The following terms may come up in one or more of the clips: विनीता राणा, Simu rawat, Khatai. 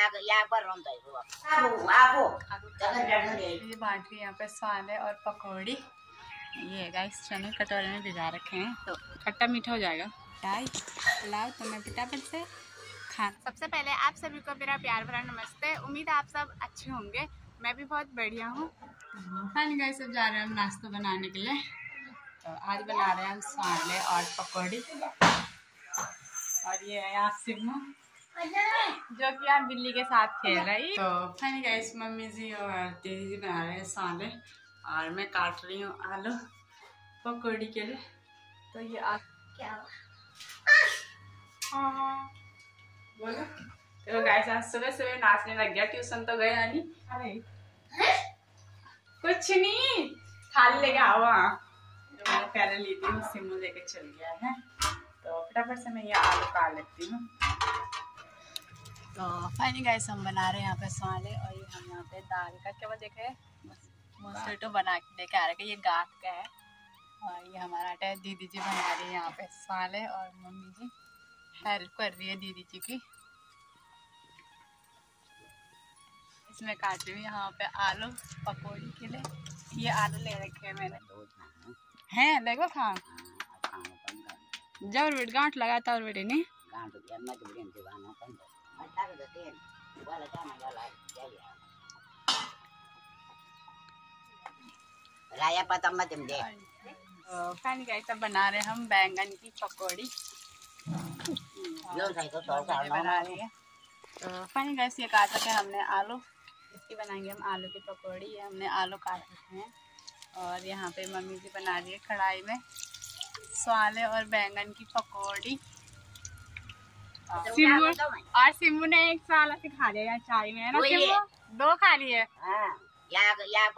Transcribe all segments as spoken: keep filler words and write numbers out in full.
यहाँ पर बाटी, यहाँ पर स्वाद है और पकौड़ी ये गाइस चने कटोरे में भिजा रखे हैं तो खट्टा मीठा हो जाएगा। लाओ तो मैं फटाफट से खा। सबसे पहले आप सभी को मेरा प्यार भरा नमस्ते। उम्मीद है आप सब अच्छे होंगे, मैं भी बहुत बढ़िया हूँ। हाँ गाइस सब जा रहे हैं हम नाश्ता बनाने के लिए। तो आज बना रहे हैं हम स्वाले और पकौड़ी। और ये है यहाँ सिमू जो कि आप बिल्ली के साथ खेल रही। तो फाइनली गाइस मम्मी जी और दीदी जी बना रहे हैं साले और मैं काट रही हूँ आलू पकौड़ी के लिए। तो ये आप क्या हाँ बोलो। तो गाइस आज सुबह सुबह नाचने लग गया, ट्यूशन तो गया नहीं। अरे कुछ नहीं थाली लेके आओ। हाँ जो मैंने पहले ली थी सिमू लेके चल गया है। तो फटाफट से मैं ये आलू काट लेती हूँ। तो फाइनली गाइस हम बना रहे हैं यहाँ पे स्वाले और ये हम यहाँ पे दाल का क्या देखे मोस्टेटो बना के लेके आ रहे हैं। ये गाँठ का है और ये हमारा आटा है। दीदी जी बना रही है यहाँ पे स्वाले और मम्मी जी हेल्प कर रही है दीदी जी की। इसमें काट रही हूँ यहाँ पे आलू पकौड़ी के लिए। ये आलू ले रखे हैं मैंने है देखो खान जब गाँठ लगा था और बेटे ने राया पता मत दे। फैन कैसा बना रहे हम बैंगन की पकौड़ी बना रहे हैं। तो फैन कैसे ये काट रखे हमने आलू, इसकी बनाएंगे हम आलू की पकौड़ी। ये हमने आलू काट रखे हैं और यहाँ पे मम्मी जी बना रही है कढ़ाई में स्वाले और बैंगन की पकौड़ी। सिमू और सिमू ने एक साल से खा लिया चाय में है ना सिमू, दो खा लिए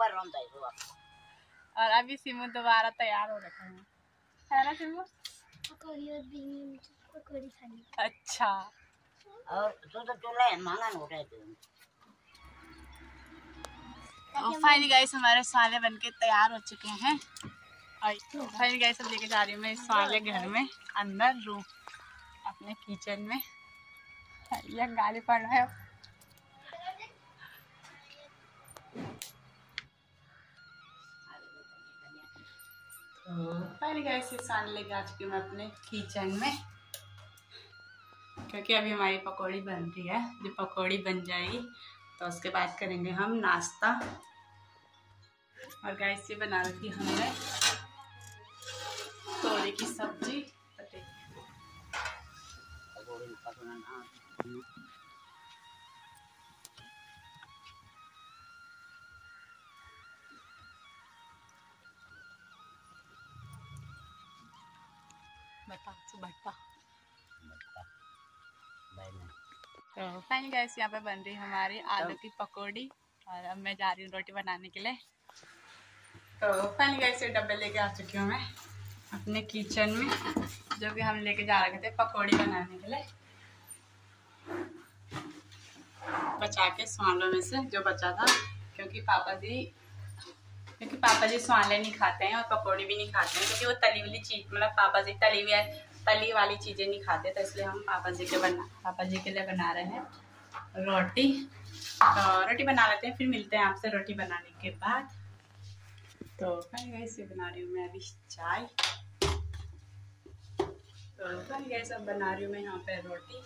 पर। और अभी सिमू दोबारा तैयार हो रखा है है ना सिमू पकौड़ी और बीन पकौड़ी खानी। अच्छा और तो तो फाइनली गाइस हमारे साले बनके तैयार हो चुके हैं। और फाइनली गाइस अब लेके जा रही हूँ मैं साले घर में अंदर रूम अपने किचन में। यह गाली पड़ रहा है। तो पहले गैस सान लेके आ चुकी हूँ मैं अपने किचन में क्योंकि अभी हमारी पकौड़ी बन रही है। जो पकौड़ी बन जाएगी तो उसके बाद करेंगे हम नाश्ता। और गैस ये बना रखी हमने तोरी की सब्जी। फाइनली गाइस यहाँ पे बन रही हमारी आलू की पकौड़ी और अब मैं जा रही हूँ रोटी बनाने के लिए। तो फाइनली गाइस ये डब्बे लेके आ चुकी हूँ मैं अपने किचन में जो कि हम लेके जा रहे थे पकौड़ी बनाने के लिए। बचा के स्वालों में से जो बचा था क्योंकि पापा जी क्योंकि पापा जी स्वाले नहीं खाते हैं और पकौड़ी भी नहीं खाते हैं क्योंकि वो तली वाली चीज मतलब पापा जी तली हुई तली वाली चीज़ें नहीं खाते। तो इसलिए हम पापा जी के बना पापा जी के लिए बना रहे हैं रोटी। तो रोटी बना लेते हैं फिर मिलते हैं आपसे रोटी बनाने के बाद। तो फाइनली गाइस ये बना रही हूँ मैं अभी चाय। तो फाइनली गाइस अब बना रही हूँ मैं यहाँ पे रोटी।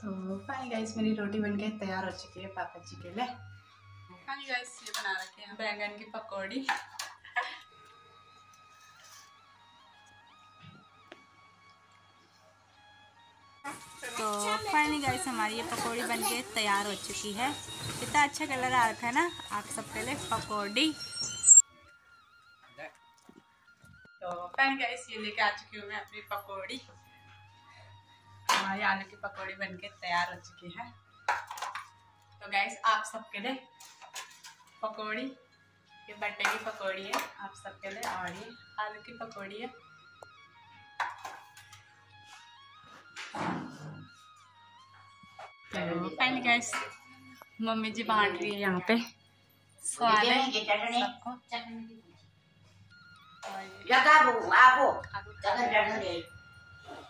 तो फाइनली गाइस मेरी रोटी बनके तैयार हो चुकी है पापा जी के लिए। फाइनली गाइस ये बना रखे हैं बैंगन की पकौड़ी। तो फाइनली गाइस हमारी ये पकौड़ी बनके तैयार हो चुकी है। कितना अच्छा कलर आ रखा है ना आप सब के लिए पकौड़ी। तो फाइनली गाइस ये लेके आ चुकी हूँ मैं अपनी पकौड़ी। हमारी आलू की पकौड़ी बनके तैयार हो चुकी है। तो गैस आप सबके लिए पकौड़ी ये बट्टे की पकौड़ी है आप सबके लिए और ये आलू की पकौड़ी है। तो फाइनली गाइस मम्मी जी बांट रही है यहाँ पे स्वाद है।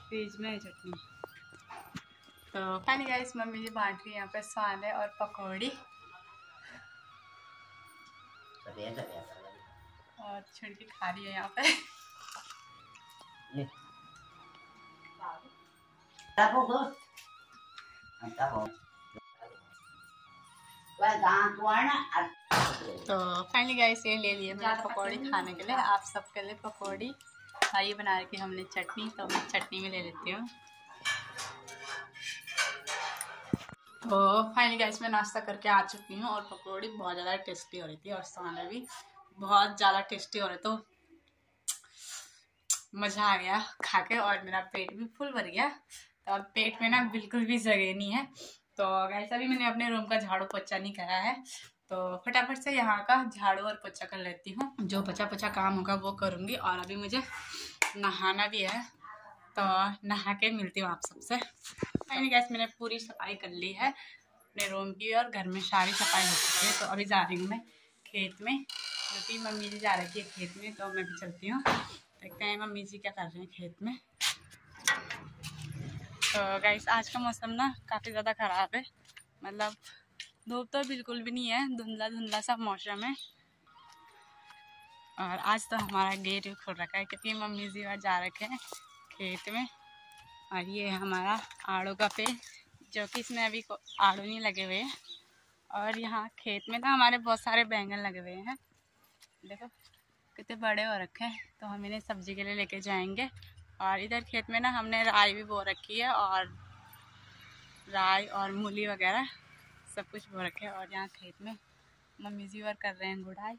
फ्रिज में चटनी तो पानी गाइस मम्मी जी बांट रही है यहाँ पे स्वाद है और पकौड़ी और छिड़की खा रही है यहाँ पे। तो फाइनली गाइस ये ले लिए मैंने पकौड़ी खाने के लिए। आप सबके लिए पकौड़ी ये बना के हमने चटनी, तो मैं चटनी में ले लेती हूँ। तो फाइनली गाइस मैं नाश्ता करके आ चुकी हूँ और पकौड़ी बहुत ज़्यादा टेस्टी हो रही थी और साना भी बहुत ज़्यादा टेस्टी हो रही, तो मज़ा आ गया खा के और मेरा पेट भी फुल भर गया। तो अब पेट में ना बिल्कुल भी जगह नहीं है। तो गाइस अभी मैंने अपने रूम का झाड़ू पोछा नहीं करा है, तो फटाफट से यहाँ का झाड़ू और पोछा कर लेती हूँ। जो बचा बचा काम होगा वो करूँगी और अभी मुझे नहाना भी है, तो नहा के मिलती हूँ आप सबसे। मैंने गैस मैंने पूरी सफाई कर ली है अपने रूम की और घर में सारी सफाई हो चुकी है। तो अभी जा रही हूँ मैं खेत में, क्योंकि मम्मी जी जा रही थी खेत में, तो मैं भी चलती हूँ। देखते हैं मम्मी जी क्या कर रहे हैं खेत में। तो गैस आज का मौसम ना काफ़ी ज़्यादा ख़राब है, मतलब धूप तो बिल्कुल भी नहीं है, धुंधला धुंधला सा मौसम है। और आज तो हमारा गेट भी खुल रखा है क्योंकि मम्मी जी वहाँ जा रखे हैं खेत में। और ये हमारा आड़ू का पेड़ जो कि इसमें अभी आड़ू नहीं लगे हुए हैं। और यहाँ खेत में तो हमारे बहुत सारे बैंगन लगे हुए हैं, देखो कितने बड़े हो रखे हैं, तो हम इन्हें सब्जी के लिए लेके जाएंगे। और इधर खेत में ना हमने राई भी बो रखी है और राई और मूली वगैरह सब कुछ बो रखे। और यहाँ खेत में मम्मी जी और कर रहे हैं गुड़ाई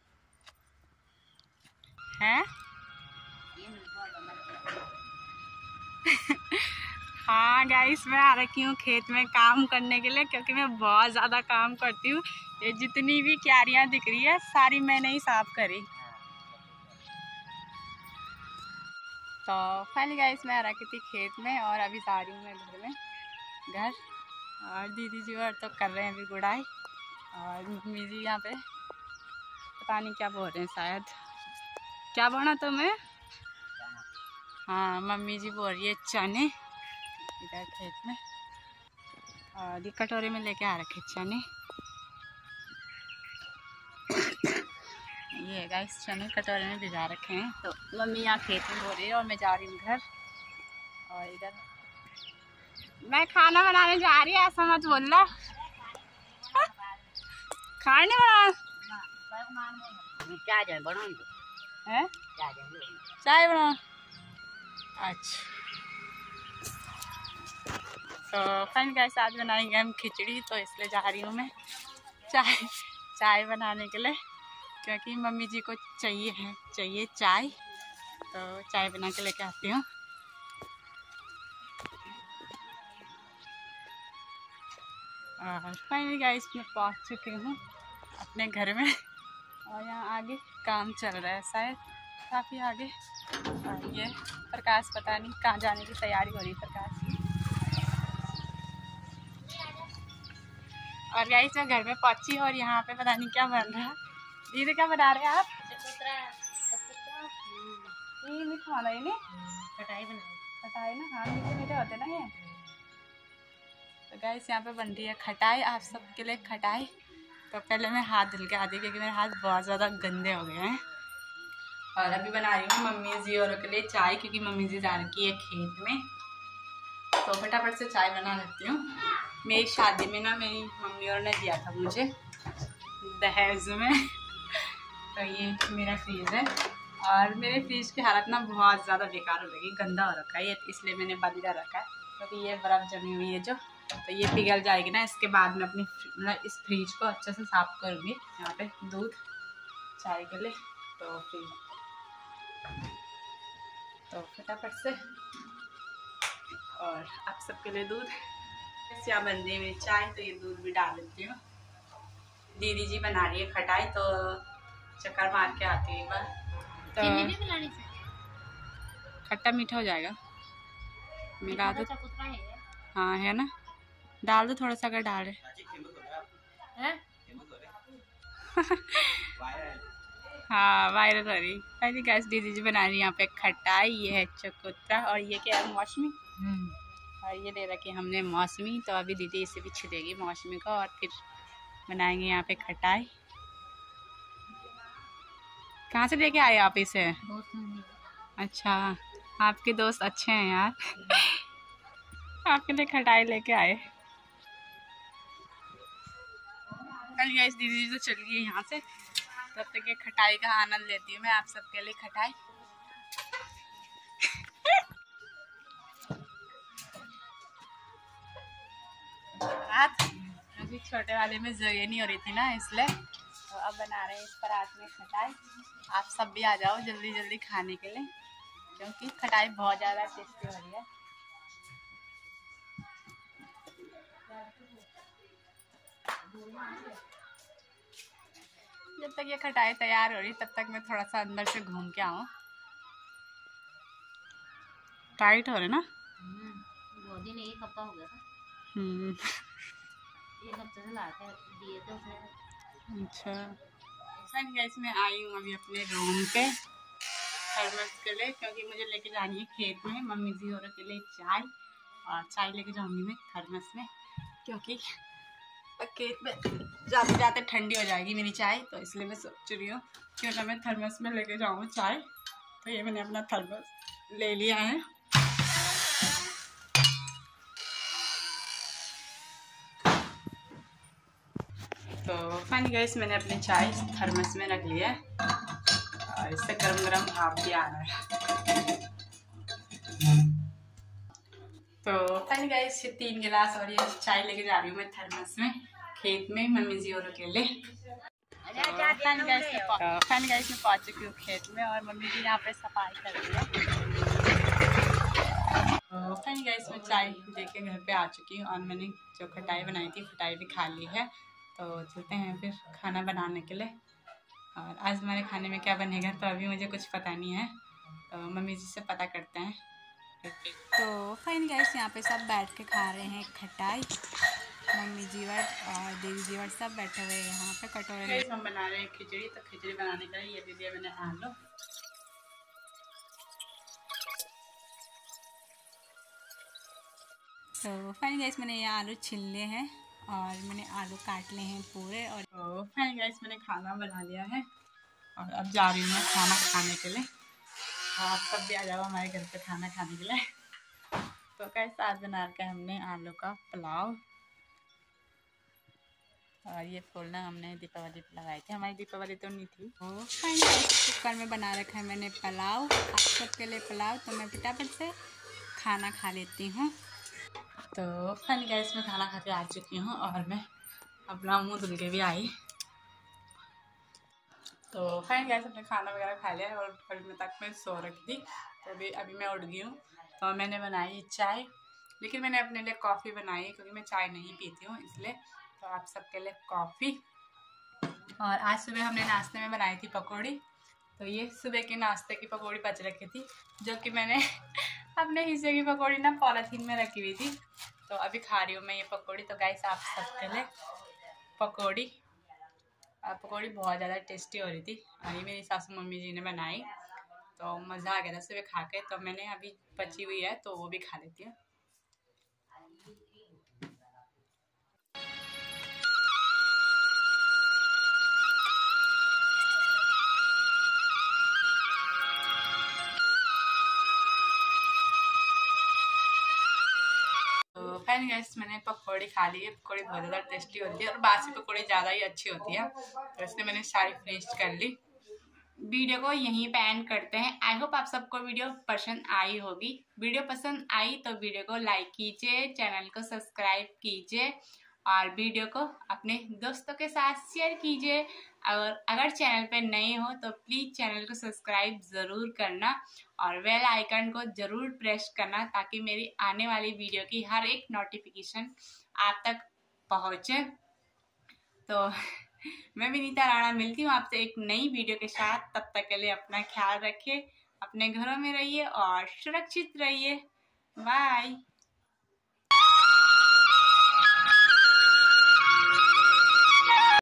है। हाँ गाइस मैं आ रखी हूँ खेत में काम करने के लिए, क्योंकि मैं बहुत ज़्यादा काम करती हूँ। ये जितनी भी क्यारियाँ दिख रही है सारी मैंने ही साफ करी। तो फाइनली गाइस मैं आ रखी थी खेत में और अभी जा रही हूँ मैं घर में घर और दीदी जी और तो कर रहे हैं अभी गुड़ाई। और मम्मी जी यहाँ पे पता नहीं क्या बोल रहे हैं, शायद क्या बोलना तुम्हें। हाँ मम्मी जी बोल रही है चने इधर खेत में, और ये कटोरे में लेके आ रखे चने। ये गाइस चने कटोरे में भिजा रखे हैं। तो मम्मी यहाँ खेत में बोल रही है और मैं जा रही हूँ घर। और इधर मैं खाना बनाने जा रही है, ऐसा मत बोलना। खाने बना चाय बनाओ, चाय बनाओ। अच्छा तो फ्रेंड गाइस आज बनाएंगे हम खिचड़ी, तो इसलिए जा रही हूँ मैं चाय चाय बनाने के लिए, क्योंकि मम्मी जी को चाहिए है चाहिए चाय। तो चाय बना के लेके आती हूँ। और फाइनली गाइस मैं पहुंच चुकी हूँ अपने घर में और यहाँ आगे काम चल रहा है शायद काफ़ी आगे। और ये प्रकाश पता नहीं कहाँ जाने की तैयारी हो रही है प्रकाश की। और गाइस मैं घर में पहुंची और यहाँ पे पता नहीं क्या बन रहा है। दीदी क्या बना रहे हैं आप? ये मिठा वाला है ना, कटाई बना कटाई ना। हाँ मीठे मीठे होते ना ये। तो गाइस यहाँ पे बन रही है खटाई, आप सबके लिए खटाई। तो पहले मैं हाथ धुल के आती हूँ क्योंकि मेरे हाथ बहुत ज़्यादा गंदे हो गए हैं। और अभी बना रही हूँ मम्मी जी और के लिए चाय, क्योंकि मम्मी जी जा रही है खेत में। तो फटाफट से चाय बना लेती हूँ। मेरी शादी में ना मेरी मम्मी और ने दिया था मुझे दहेज में। तो ये मेरा फ्रीज है और मेरे फ्रीज की हालत ना बहुत ज़्यादा बेकार हो गई, गंदा हो रखा है ये, इसलिए मैंने बंद कर रखा है क्योंकि ये बर्फ़ जमी हुई है जो, तो ये पिघल जाएगी ना। इसके बाद मैं अपनी मतलब इस फ्रिज को अच्छे से साफ करूँगी। यहाँ पे दूध चाय के लिए, तो फ्रिज तो फटाफट से और आप सबके लिए दूध। यहाँ बन रही है मेरी चाय, तो ये दूध भी डाल देती हूँ। दीदी जी बना रही है खटाई, तो चक्कर मार के आती है एक बार। तो खट्टा मीठा हो जाएगा, मिला दो। हाँ है ना, डाल दो थोड़ा सा अगर डाल रहे। हाँ वायरल हो रही। पहली गैस दीदी जी बना रही है यहाँ पे खट्टा, ये है चकोतरा और ये क्या है मौसमी, और ये दे रखी हमने मौसमी। तो अभी दीदी इसे भी छिलेगी मौसमी का और फिर बनाएंगे यहाँ पे खटाई। कहाँ से लेके आए आप इसे? अच्छा, आपके दोस्त अच्छे हैं यार। आपके लिए खटाई लेके आए। कल गैस दीदी तो चल गई यहाँ से, तब तक ये खटाई का आनंद लेती हूँ मैं आप सबके लिए खटाई। अभी छोटे वाले में जगह नहीं हो रही थी ना, इसलिए तो अब बना रहे हैं इस परात में खटाई। आप सब भी आ जाओ जल्दी जल्दी खाने के लिए, क्योंकि खटाई बहुत ज़्यादा टेस्टी हो रही है। जब तक ये खटाई तैयार हो रही तब तक मैं थोड़ा सा अंदर से घूम के आऊँ। टाइट हो रहे ना, गोदी नहीं कपड़ा हो गया था। हम्म दिए तो उसने। अच्छा सर गैस मैं आई हूँ अभी अपने रूम पे थर्मस के लिए, क्योंकि मुझे लेके जानी है खेत में मम्मी जी और के लिए चाय, और चाय लेके जाऊँगी मैं थर्मस में, क्योंकि खेत में जाते जाते ठंडी हो जाएगी मेरी चाय। तो इसलिए मैं सोच रही हूँ क्यों ना मैं थर्मस में लेके जाऊँ चाय। तो ये मैंने अपना थर्मस ले लिया है। तो फाइनली गाइस मैंने अपने चाय थर्मस में रख लिया और इससे गरम गरम भाप भी आ रहा है। तो फाइनली गाइस तीन गिलास और ये चाय लेके जा रही हूँ मैं थर्मस में खेत में मम्मी जी और के लिए। फाइनली गाइस मैं पहुँच चुकी हूँ खेत में और मम्मी जी यहाँ पे सफाई कर रही है। तो फाइनली गाइस मैं चाय लेके घर पे आ चुकी हूँ और मैंने जो खटाई बनाई थी खटाई भी खा ली है। तो चलते हैं फिर खाना बनाने के लिए। और आज हमारे खाने में क्या बनेगा तो अभी मुझे कुछ पता नहीं है, तो मम्मी जी से पता करते हैं। तो फाइन गाइस यहाँ पे सब बैठ के खा रहे हैं खटाई, मम्मी जीवर और देवी जीवर सब बैठे हुए हैं यहाँ पे कटोरे में। हम बना रहे हैं खिचड़ी, तो खिचड़ी बनाने के लिए ये दे दिया मैंने आलू। तो फाइन गाइस मैंने ये आलू छिलने हैं और मैंने आलू काट लिए हैं पूरे। और तो फाइन गाइस मैंने खाना बना लिया है और अब जा रही हूँ मैं खाना खाने के लिए। आप सब भी आ जाओ हमारे घर पे खाना खाने के लिए। तो गाइस आज बना के हमने आलू का पुलाव, और ये फूल ना हमने दीपावली पे लगाए थे, हमारी दीपावली तो नहीं थी। तो फाइन गाइस कुकर में बना रखा है मैंने पुलाव, आप सबके लिए पुलाव। तो मैं फटाफट से खाना खा लेती हूँ। तो फाइनली गाइस मैं खाना खा के आ चुकी हूँ और मैं अपना मुँह धुल के भी आई। तो फाइनली गाइस अपने खाना वगैरह खा लिया और थोड़ी देर तक मैं सो रखी थी, तो अभी अभी मैं उठ गई हूँ। तो मैंने बनाई चाय, लेकिन मैंने अपने लिए कॉफ़ी बनाई क्योंकि मैं चाय नहीं पीती हूँ, इसलिए तो आप सबके लिए कॉफ़ी। और आज सुबह हमने नाश्ते में बनाई थी पकौड़ी, तो ये सुबह के नाश्ते की पकौड़ी बच रखी थी, जो कि मैंने अपने हिस्से की पकौड़ी ना पॉलीथीन में रखी हुई थी। तो अभी खा रही हूँ मैं ये पकौड़ी। तो गाइस आप सबके लिए पकौड़ी, पकौड़ी बहुत ज़्यादा टेस्टी हो रही थी और ये मेरी सासू मम्मी जी ने बनाई, तो मज़ा आ गया था सुबह खा के। तो मैंने अभी बची हुई है तो वो भी खा लेती हूँ। फाइन गाइस मैंने पकौड़ी खा ली है, पकौड़ी बहुत ज़्यादा टेस्टी होती है और बासी पकौड़ी ज़्यादा ही अच्छी होती है, तो इसलिए मैंने सारी फिनिश कर ली। वीडियो को यहीं पे एंड करते हैं। आई होप आप सबको वीडियो पसंद आई होगी। वीडियो पसंद आई तो वीडियो को लाइक कीजिए, चैनल को सब्सक्राइब कीजिए और वीडियो को अपने दोस्तों के साथ शेयर कीजिए। और अगर चैनल पे नए हो तो प्लीज़ चैनल को सब्सक्राइब ज़रूर करना और बेल आइकन को ज़रूर प्रेस करना, ताकि मेरी आने वाली वीडियो की हर एक नोटिफिकेशन आप तक पहुँचे। तो मैं विनीता राणा मिलती हूँ आपसे एक नई वीडियो के साथ, तब तक के लिए अपना ख्याल रखें, अपने घरों में रहिए और सुरक्षित रहिए। बाय।